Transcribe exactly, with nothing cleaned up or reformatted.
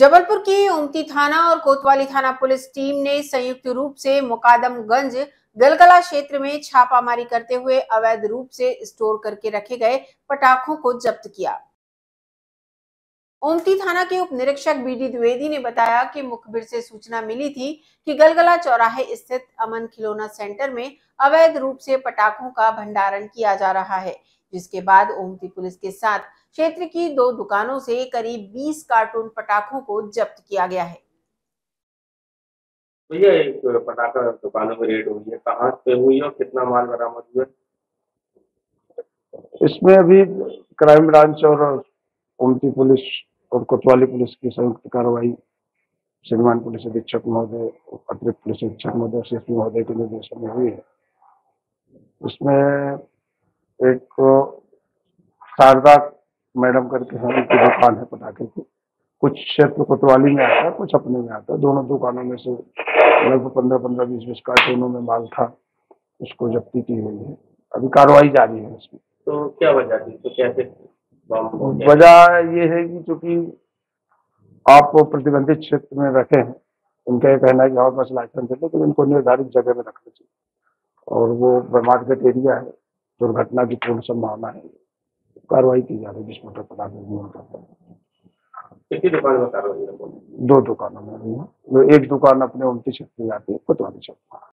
जबलपुर की ओमती थाना और कोतवाली थाना पुलिस टीम ने संयुक्त रूप से मुकादमगंज गलगला क्षेत्र में छापामारी करते हुए अवैध रूप से स्टोर करके रखे गए पटाखों को जब्त किया। ओमती थाना के उप निरीक्षक बीडी द्विवेदी ने बताया कि मुखबिर से सूचना मिली थी कि गलगला चौराहे स्थित अमन खिलौना सेंटर में अवैध रूप से पटाखों का भंडारण किया जा रहा है, जिसके बाद ओमती पुलिस के साथ क्षेत्र की दो दुकानों से करीब बीस कार्टून पटाखों को जब्त किया गया है। तो ये एक पटाखा दुकानों में रेड हुई है, कहां पे हुई है और कितना माल बरामद हुआ? इसमें अभी क्राइम ब्रांच और ओमती पुलिस और कोतवाली पुलिस की संयुक्त कार्रवाई श्रीमान पुलिस अधीक्षक महोदय, अतिरिक्त पुलिस अधीक्षक महोदय, सीएसपी महोदय के निर्देशन में हुई है। इसमें एक शारदा मैडम करके हम उनकी दुकान है पटाखे की, कुछ क्षेत्र कोतवाली में आता है, कुछ अपने में आता है। दोनों दुकानों में से लगभग पंद्रह पंद्रह बीस बीस कार्टूनों में माल था, उसको जब्ती की हुई है। अभी कार्रवाई जारी है इसमें। तो क्या वजह थी, तो कैसे? वजह ये है कि चूंकि आप प्रतिबंधित क्षेत्र में रखे हैं, उनका ये कहना है कि हमारे पास लाइसेंस है, लेकिन इनको निर्धारित जगह में रखना चाहिए और वो मार्केट एरिया है, दुर्घटना की पूर्ण संभावना है। कार्रवाई की जा रही है विस्फोटक पटाखे दो दुकानों में, एक दुकान अपने ओमती क्षेत्र में जाती है, कोतवाली क्षेत्र में।